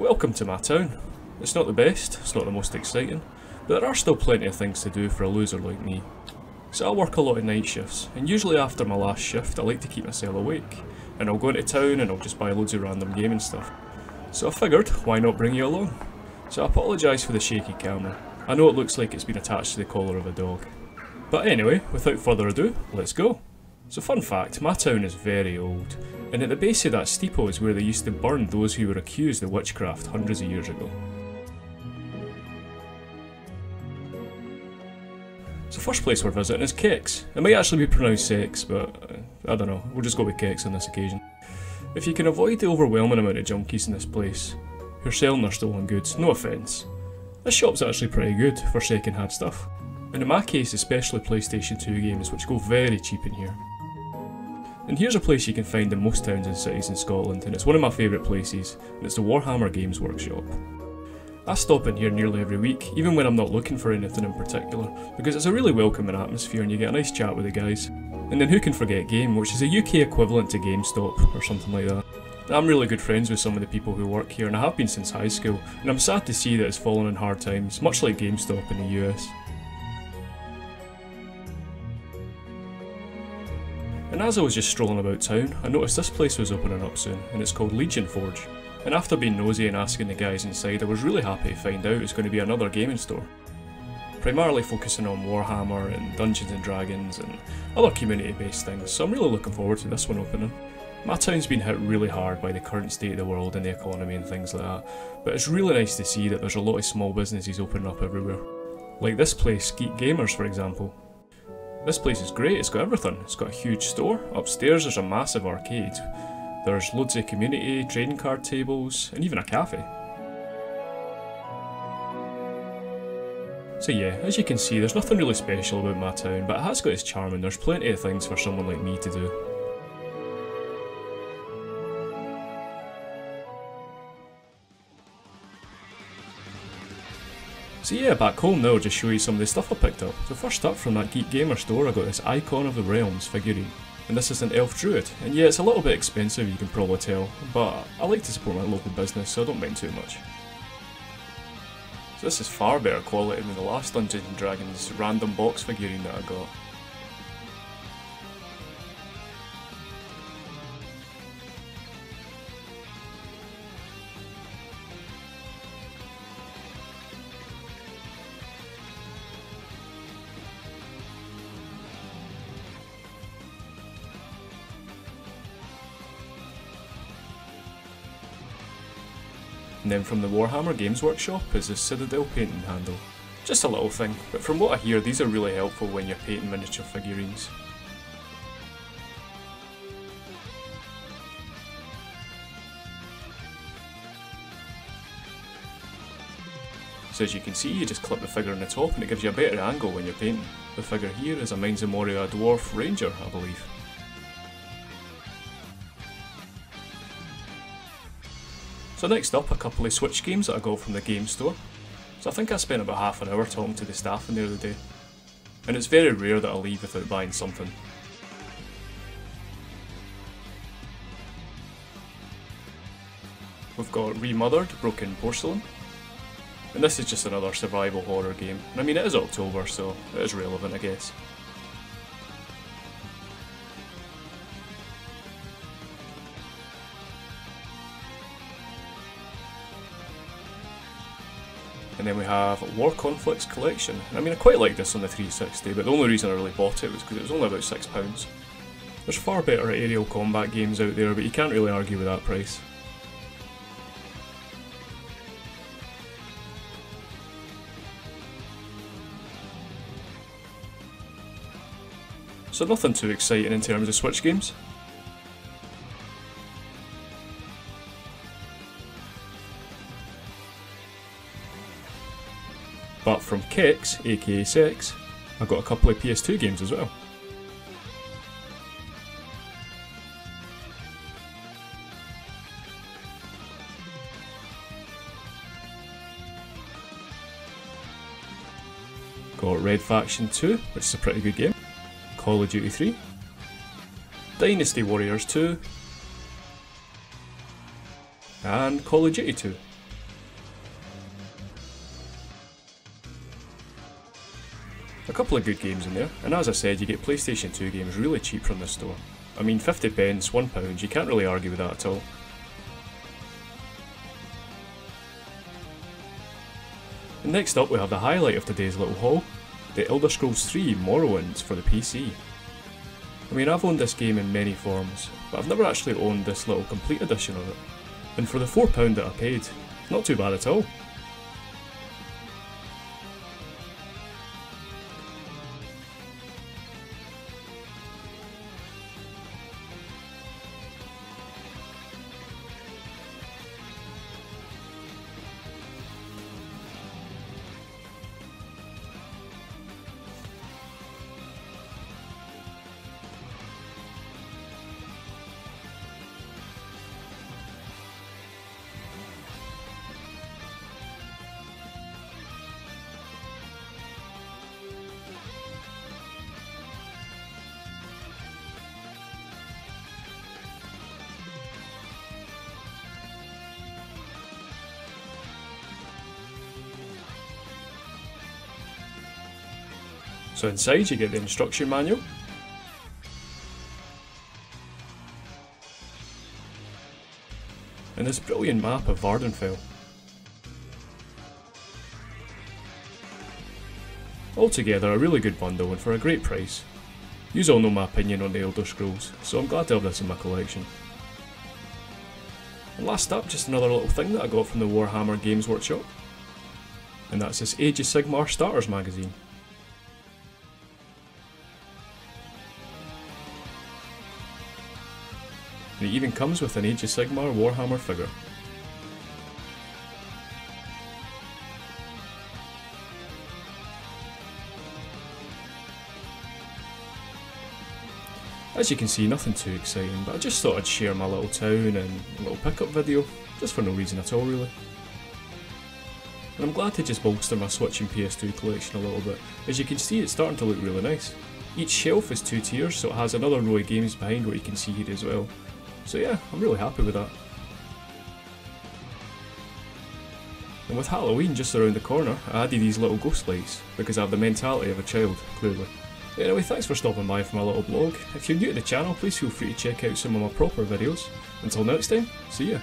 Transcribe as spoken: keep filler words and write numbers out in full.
But welcome to my town. It's not the best, it's not the most exciting, but there are still plenty of things to do for a loser like me. So I'll work a lot of night shifts, and usually after my last shift I like to keep myself awake, and I'll go into town and I'll just buy loads of random gaming stuff. So I figured, why not bring you along? So I apologise for the shaky camera. I know it looks like it's been attached to the collar of a dog. But anyway, without further ado, let's go! So fun fact, my town is very old, and at the base of that steeple is where they used to burn those who were accused of witchcraft hundreds of years ago. So first place we're visiting is CeX. It might actually be pronounced CeX, but uh, I don't know, we'll just go with CeX on this occasion. If you can avoid the overwhelming amount of junkies in this place, who are selling their stolen goods, no offence. This shop's actually pretty good for second hand stuff, and in my case especially PlayStation two games, which go very cheap in here. And here's a place you can find in most towns and cities in Scotland, and it's one of my favourite places, and it's the Warhammer Games Workshop. I stop in here nearly every week, even when I'm not looking for anything in particular, because it's a really welcoming atmosphere and you get a nice chat with the guys. And then who can forget Game, which is a U K equivalent to GameStop or something like that. I'm really good friends with some of the people who work here, and I have been since high school, and I'm sad to see that it's fallen in hard times, much like GameStop in the U S. And as I was just strolling about town, I noticed this place was opening up soon, and it's called Legion Forge. And after being nosy and asking the guys inside, I was really happy to find out it's going to be another gaming store. Primarily focusing on Warhammer and Dungeons and Dragons and other community based things, so I'm really looking forward to this one opening. My town's been hit really hard by the current state of the world and the economy and things like that, but it's really nice to see that there's a lot of small businesses opening up everywhere. Like this place, Geek Gamers, for example. This place is great, it's got everything. It's got a huge store, upstairs there's a massive arcade. There's loads of community, trading card tables, and even a cafe. So yeah, as you can see, there's nothing really special about my town, but it has got its charm and there's plenty of things for someone like me to do. So yeah, back home now I'll just show you some of the stuff I picked up. So first up from that Geek Gamer store I got this Icon of the Realms figurine. And this is an Elf Druid, and yeah, it's a little bit expensive you can probably tell, but I like to support my local business so I don't mind too much. So this is far better quality than the last Dungeons and Dragons random box figurine that I got. And then from the Warhammer Games Workshop is the Citadel Painting Handle. Just a little thing, but from what I hear these are really helpful when you're painting miniature figurines. So as you can see, you just clip the figure on the top and it gives you a better angle when you're painting. The figure here is a Mines of Moria Dwarf Ranger, I believe. So next up, a couple of Switch games that I got from the game store. So I think I spent about half an hour talking to the staff in there the other day. And it's very rare that I leave without buying something. We've got Remothered Broken Porcelain. And this is just another survival horror game. And I mean, it is October, so it is relevant, I guess. And then we have War Conflicts Collection. I mean, I quite like this on the three sixty, but the only reason I really bought it was because it was only about six pounds. There's far better aerial combat games out there, but you can't really argue with that price. So nothing too exciting in terms of Switch games. But from CeX, aka CeX, I've got a couple of P S two games as well. Got Red Faction two, which is a pretty good game. Call of Duty three. Dynasty Warriors two. And Call of Duty two. A couple of good games in there, and as I said, you get PlayStation two games really cheap from this store. I mean, fifty pence, one pound, you can't really argue with that at all. And next up we have the highlight of today's little haul, the Elder Scrolls three Morrowind for the P C. I mean, I've owned this game in many forms, but I've never actually owned this little complete edition of it. And for the four pound that I paid, not too bad at all. So inside you get the instruction manual, and this brilliant map of Vardenfell. Altogether a really good bundle and for a great price. You all know my opinion on the Elder Scrolls, so I'm glad to have this in my collection. And last up, just another little thing that I got from the Warhammer Games Workshop, and that's this Age of Sigmar Starters magazine. And it even comes with an Age of Sigmar Warhammer figure. As you can see, nothing too exciting, but I just thought I'd share my little town and little pickup video, just for no reason at all really. And I'm glad to just bolster my Switch and P S two collection a little bit. As you can see, it's starting to look really nice. Each shelf is two tiers, so it has another row of games behind what you can see here as well. So yeah, I'm really happy with that. And with Halloween just around the corner, I added these little ghost lights, because I have the mentality of a child, clearly. Anyway, thanks for stopping by for my little blog. If you're new to the channel, please feel free to check out some of my proper videos. Until next time, see ya.